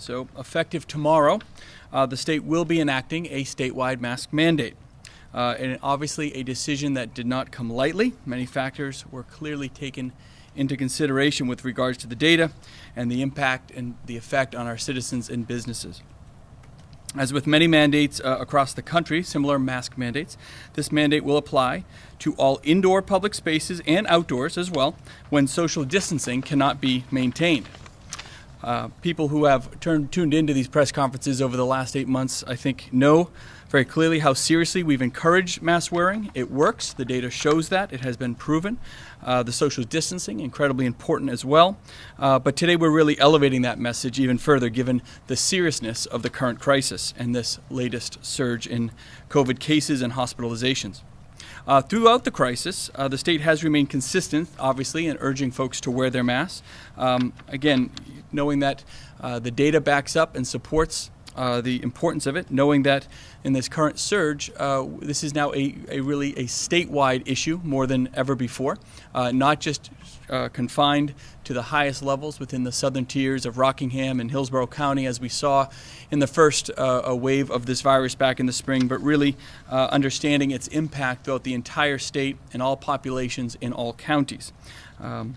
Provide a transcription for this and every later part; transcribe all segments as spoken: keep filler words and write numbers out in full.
So effective tomorrow, uh, the state will be enacting a statewide mask mandate. Uh, and obviously a decision that did not come lightly. Many factors were clearly taken into consideration with regards to the data and the impact and the effect on our citizens and businesses. As with many mandates uh, across the country, similar mask mandates, this mandate will apply to all indoor public spaces and outdoors as well when social distancing cannot be maintained. Uh, people who have turned, tuned into these press conferences over the last eight months, I think, know very clearly how seriously we've encouraged mask wearing. It works. The data shows that. It has been proven. Uh, the social distancing, incredibly important as well. Uh, but today we're really elevating that message even further given the seriousness of the current crisis and this latest surge in COVID cases and hospitalizations. Uh, throughout the crisis, uh, the state has remained consistent, obviously, in urging folks to wear their masks. Um, again, knowing that uh, the data backs up and supports uh, the importance of it, knowing that in this current surge, uh, this is now a, a really a statewide issue more than ever before, uh, not just uh, confined to the highest levels within the southern tiers of Rockingham and Hillsborough County, as we saw in the first uh, a wave of this virus back in the spring, but really uh, understanding its impact throughout the entire state and all populations in all counties. Um,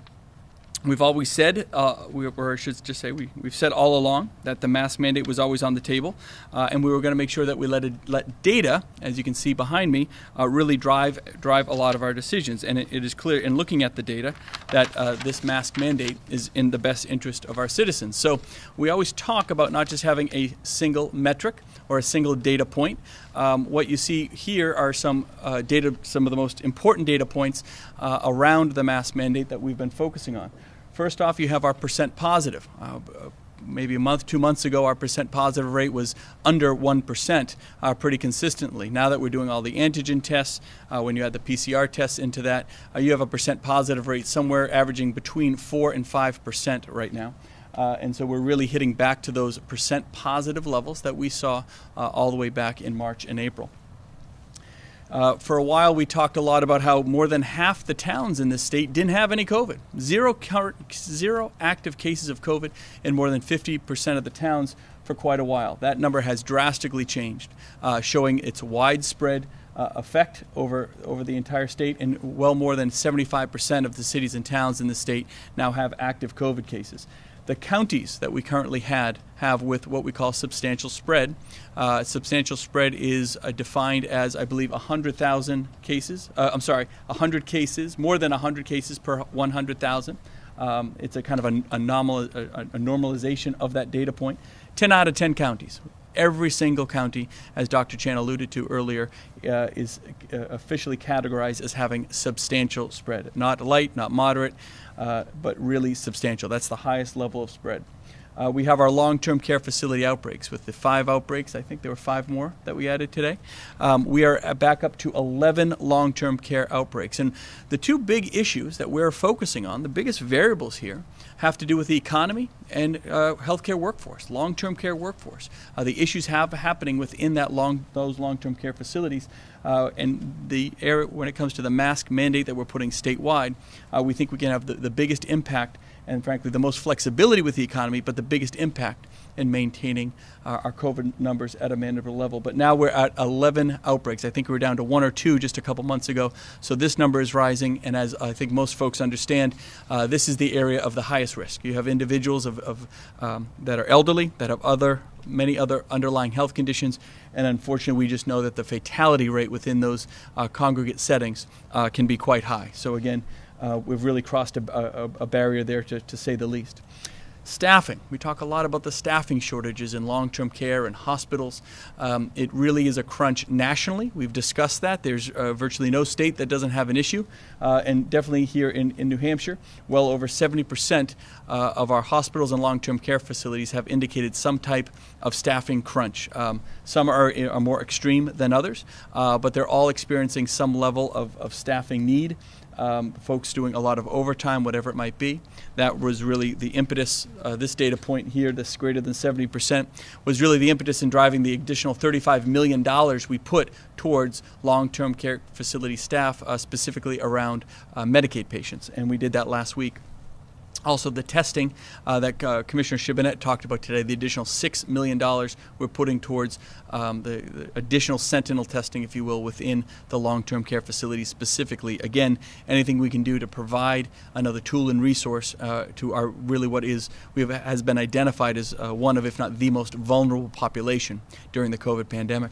We've always said, uh, we, or I should just say, we, we've said all along that the mask mandate was always on the table, uh, and we were going to make sure that we let, it, let data, as you can see behind me, uh, really drive drive a lot of our decisions. And it, it is clear in looking at the data that uh, this mask mandate is in the best interest of our citizens. So we always talk about not just having a single metric or a single data point. Um, what you see here are some uh, data, some of the most important data points uh, around the mask mandate that we've been focusing on. First off, you have our percent positive. Uh, maybe a month, two months ago, our percent positive rate was under one percent uh, pretty consistently. Now that we're doing all the antigen tests, uh, when you add the P C R tests into that, uh, you have a percent positive rate somewhere averaging between four and five percent right now. Uh, and so we're really hitting back to those percent positive levels that we saw uh, all the way back in March and April. Uh, for a while, we talked a lot about how more than half the towns in this state didn't have any COVID. Zero, zero active cases of COVID in more than fifty percent of the towns for quite a while. That number has drastically changed, uh, showing its widespread uh, effect over, over the entire state, and well more than seventy-five percent of the cities and towns in the state now have active COVID cases. The counties that we currently had have with what we call substantial spread. Uh, substantial spread is uh, defined as, I believe, one hundred thousand cases. Uh, I'm sorry, one hundred cases, more than one hundred cases per one hundred thousand. Um, it's a kind of a, a, normal, a, a normalization of that data point. ten out of ten counties. Every single county, as Doctor Chan alluded to earlier, uh, is uh, officially categorized as having substantial spread. Not light, not moderate, uh, but really substantial. That's the highest level of spread. Uh, we have our long-term care facility outbreaks. With the five outbreaks, I think there were five more that we added today, um, we are back up to eleven long-term care outbreaks. And the two big issues that we're focusing on, the biggest variables here, have to do with the economy and uh, healthcare workforce, long-term care workforce. Uh, the issues have happening within that long, those long-term care facilities. Uh, and the area, when it comes to the mask mandate that we're putting statewide, uh, we think we can have the, the biggest impact and, frankly, the most flexibility with the economy, but the biggest impact in maintaining uh, our COVID numbers at a manageable level. But now we're at eleven outbreaks. I think we were down to one or two just a couple months ago. So this number is rising, and as I think most folks understand, uh, this is the area of the highest risk. You have individuals of, of, um, that are elderly, that have other many other underlying health conditions, and unfortunately we just know that the fatality rate within those uh, congregate settings uh, can be quite high. So again, Uh, we've really crossed a, a, a barrier there, to, to say the least. Staffing. We talk a lot about the staffing shortages in long-term care and hospitals. Um, it really is a crunch nationally. We've discussed that. There's uh, virtually no state that doesn't have an issue, uh, and definitely here in, in New Hampshire, well over seventy percent uh, of our hospitals and long-term care facilities have indicated some type of staffing crunch. Um, some are, are more extreme than others, uh, but they're all experiencing some level of, of staffing need. Um, folks doing a lot of overtime, whatever it might be. That was really the impetus. Uh, this data point here, this greater than seventy percent, was really the impetus in driving the additional thirty-five million dollars we put towards long-term care facility staff, uh, specifically around uh, Medicaid patients, and we did that last week. Also, the testing uh, that uh, Commissioner Shibinette talked about today, the additional six million dollars we're putting towards um, the, the additional sentinel testing, if you will, within the long-term care facility specifically. Again, anything we can do to provide another tool and resource uh, to our really what is we have, has been identified as uh, one of, if not the most vulnerable population during the COVID pandemic.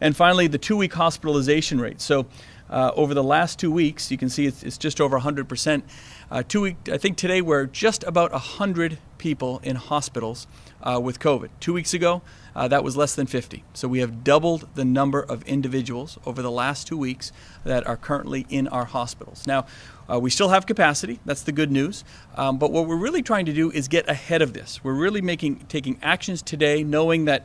And finally, the two-week hospitalization rate. So Uh, over the last two weeks, you can see it's, it's just over one hundred percent. Uh, two week, I think today we're just about one hundred people in hospitals uh, with COVID. Two weeks ago, uh, that was less than fifty. So we have doubled the number of individuals over the last two weeks that are currently in our hospitals. Now, uh, we still have capacity. That's the good news. Um, but what we're really trying to do is get ahead of this. We're really making taking actions today, knowing that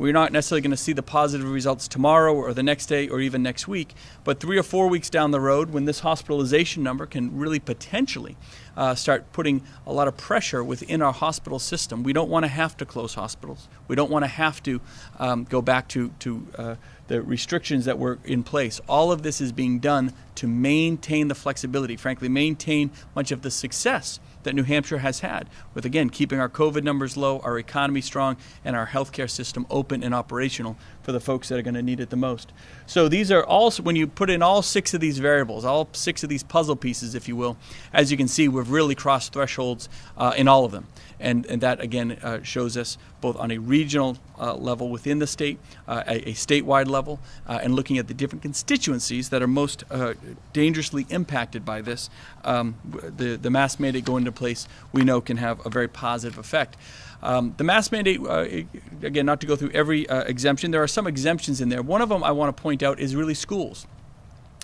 we're not necessarily going to see the positive results tomorrow or the next day or even next week, but three or four weeks down the road, when this hospitalization number can really potentially uh, start putting a lot of pressure within our hospital system. We don't want to have to close hospitals. We don't want to have to um, go back to, to uh, the restrictions that were in place. All of this is being done to maintain the flexibility, frankly, maintain much of the success that New Hampshire has had with, again, keeping our COVID numbers low, our economy strong, and our healthcare system open and operational for the folks that are going to need it the most. So these are all, when you put in all six of these variables, all six of these puzzle pieces, if you will, as you can see, we've really crossed thresholds uh, in all of them. And, and that, again, uh, shows us both on a regional uh, level within the state, uh, a, a statewide level, uh, and looking at the different constituencies that are most uh, dangerously impacted by this. Um, the, the mask mandate going into place, we know, can have a very positive effect. Um, the mask mandate, uh, again, not to go through every uh, exemption, there are some exemptions in there. One of them I want to point out is really schools.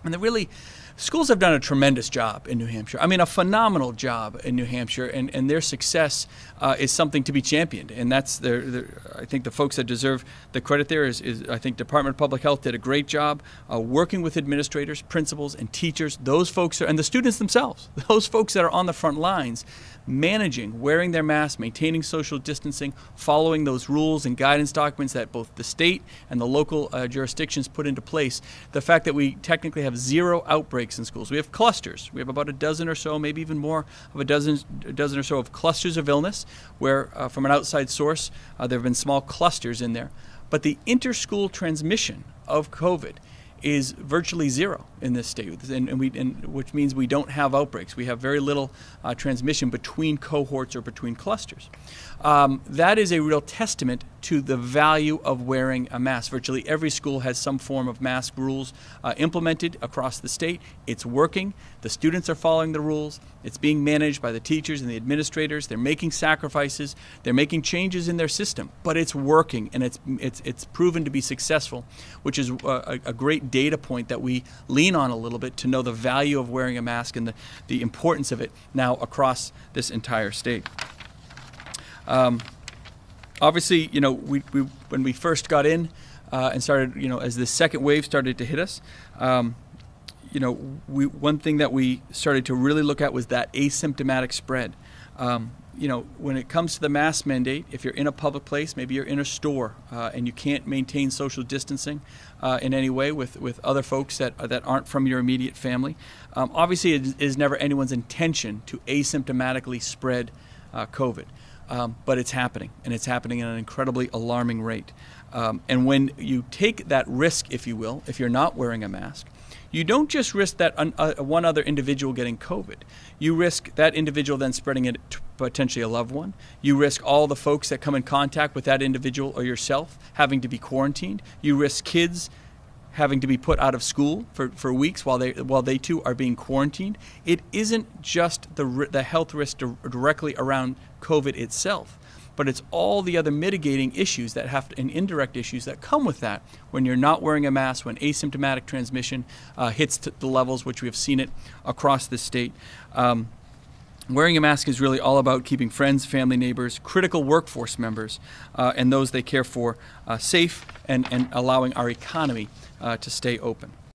And they're really... Schools have done a tremendous job in New Hampshire. I mean, a phenomenal job in New Hampshire, and, and their success uh, is something to be championed. And that's, their, their, I think, the folks that deserve the credit there is, is I think, Department of Public Health did a great job uh, working with administrators, principals, and teachers. Those folks are, and the students themselves, those folks that are on the front lines, managing, wearing their masks, maintaining social distancing, following those rules and guidance documents that both the state and the local uh, jurisdictions put into place. The fact that we technically have zero outbreaks in schools. We have clusters. We have about a dozen or so, maybe even more of a dozen, a dozen or so of clusters of illness where uh, from an outside source, uh, there have been small clusters in there. But the interschool transmission of COVID is virtually zero in this state, and, and we, and, which means we don't have outbreaks. We have very little uh, transmission between cohorts or between clusters. Um, that is a real testament to the value of wearing a mask. Virtually every school has some form of mask rules uh, implemented across the state. It's working. The students are following the rules. It's being managed by the teachers and the administrators. They're making sacrifices. They're making changes in their system, but it's working, and it's, it's, it's proven to be successful, which is a, a great data point that we lean on a little bit to know the value of wearing a mask and the, the importance of it now across this entire state. Um, obviously, you know, we, we, when we first got in uh, and started, you know, as the second wave started to hit us, um, you know, we, one thing that we started to really look at was that asymptomatic spread. Um, You know, when it comes to the mask mandate, if you're in a public place, maybe you're in a store uh, and you can't maintain social distancing uh, in any way with, with other folks that, that aren't from your immediate family, um, obviously it is never anyone's intention to asymptomatically spread uh, COVID. Um, but it's happening, and it's happening at an incredibly alarming rate. Um, and when you take that risk, if you will, if you're not wearing a mask, you don't just risk that un, uh, one other individual getting COVID. You risk that individual then spreading it to potentially a loved one. You risk all the folks that come in contact with that individual or yourself having to be quarantined. You risk kids having to be put out of school for, for weeks while they while they too are being quarantined. It isn't just the, the health risk di- directly around COVID itself, but it's all the other mitigating issues that have to, and indirect issues that come with that when you're not wearing a mask, when asymptomatic transmission uh, hits t the levels which we have seen it across the state. Um, Wearing a mask is really all about keeping friends, family, neighbors, critical workforce members, uh, and those they care for uh, safe and, and allowing our economy uh, to stay open.